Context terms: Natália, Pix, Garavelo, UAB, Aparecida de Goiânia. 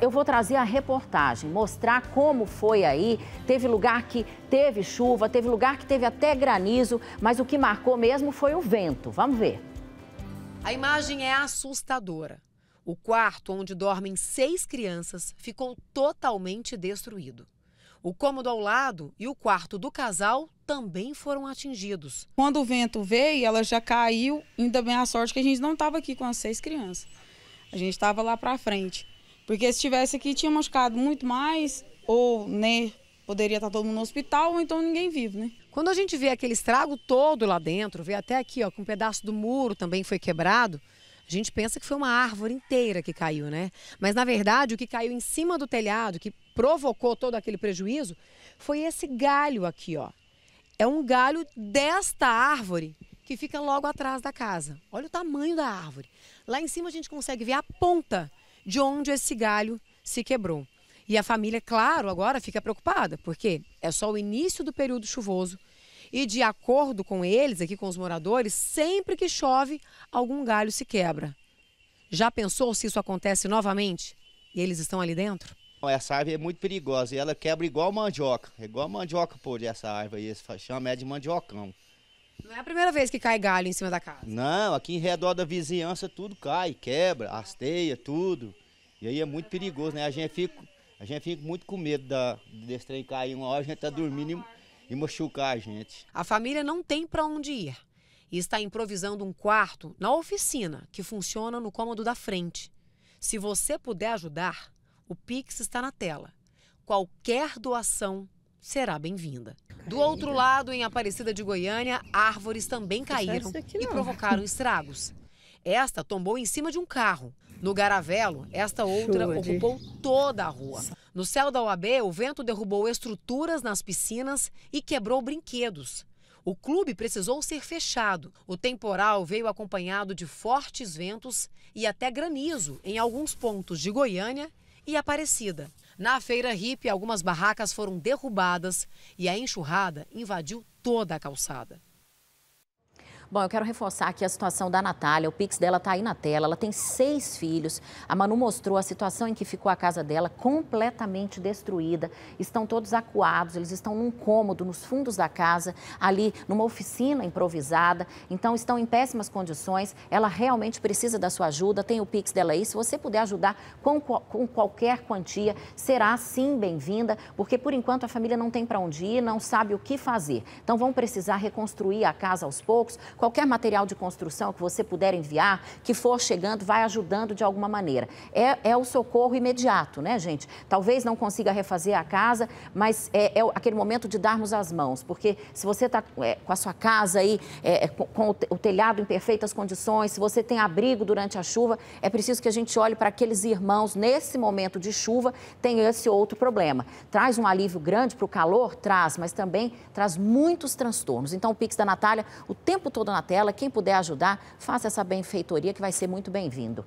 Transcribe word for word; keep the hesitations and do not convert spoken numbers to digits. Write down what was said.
eu vou trazer a reportagem, mostrar como foi aí. Teve lugar que teve chuva, teve lugar que teve até granizo, mas o que marcou mesmo foi o vento. Vamos ver. A imagem é assustadora. O quarto onde dormem seis crianças ficou totalmente destruído. O cômodo ao lado e o quarto do casal também foram atingidos. Quando o vento veio, ela já caiu. Ainda bem a sorte que a gente não estava aqui com as seis crianças. A gente estava lá para frente. Porque se tivesse aqui, tinha machucado muito mais, ou né, poderia estar todo mundo no hospital, ou então ninguém vivo, né? Quando a gente vê aquele estrago todo lá dentro, vê até aqui, ó, que um pedaço do muro também foi quebrado, a gente pensa que foi uma árvore inteira que caiu, né? Mas, na verdade, o que caiu em cima do telhado, que provocou todo aquele prejuízo, foi esse galho aqui, ó. É um galho desta árvore que fica logo atrás da casa. Olha o tamanho da árvore. Lá em cima a gente consegue ver a ponta de onde esse galho se quebrou. E a família, claro, agora fica preocupada, porque é só o início do período chuvoso. E de acordo com eles, aqui com os moradores, sempre que chove, algum galho se quebra. Já pensou se isso acontece novamente? E eles estão ali dentro? Essa árvore é muito perigosa e ela quebra igual mandioca. Igual mandioca podre, essa árvore aí, esse chama é de mandiocão. Não é a primeira vez que cai galho em cima da casa? Não, aqui em redor da vizinhança tudo cai, quebra, hasteia, tudo. E aí é muito perigoso, né? A gente fica, a gente fica muito com medo da, desse trem cair uma hora, a gente tá dormindo e... e machucar a gente. A família não tem para onde ir e está improvisando um quarto na oficina que funciona no cômodo da frente. Se você puder ajudar, o Pix está na tela. Qualquer doação será bem-vinda. Do outro lado, em Aparecida de Goiânia, árvores também caíram e provocaram estragos. Esta tombou em cima de um carro. No Garavelo, esta outra ocupou toda a rua. No céu da U A B, o vento derrubou estruturas nas piscinas e quebrou brinquedos. O clube precisou ser fechado. O temporal veio acompanhado de fortes ventos e até granizo em alguns pontos de Goiânia e Aparecida. Na feira hippie, algumas barracas foram derrubadas e a enxurrada invadiu toda a calçada. Bom, eu quero reforçar aqui a situação da Natália, o Pix dela está aí na tela, ela tem seis filhos. A Manu mostrou a situação em que ficou a casa dela, completamente destruída. Estão todos acuados, eles estão num cômodo, nos fundos da casa, ali numa oficina improvisada. Então, estão em péssimas condições, ela realmente precisa da sua ajuda, tem o Pix dela aí. Se você puder ajudar com, com qualquer quantia, será sim bem-vinda, porque por enquanto a família não tem para onde ir, não sabe o que fazer. Então, vão precisar reconstruir a casa aos poucos. Qualquer material de construção que você puder enviar, que for chegando, vai ajudando de alguma maneira. É, é o socorro imediato, né, gente? Talvez não consiga refazer a casa, mas é, é aquele momento de darmos as mãos. Porque se você está é, com a sua casa aí, é, com, com o telhado em perfeitas condições, se você tem abrigo durante a chuva, é preciso que a gente olhe para aqueles irmãos nesse momento de chuva, tem esse outro problema. Traz um alívio grande para o calor? Traz, mas também traz muitos transtornos. Então, o Pix da Natália, o tempo todo na tela, quem puder ajudar, faça essa benfeitoria que vai ser muito bem-vindo.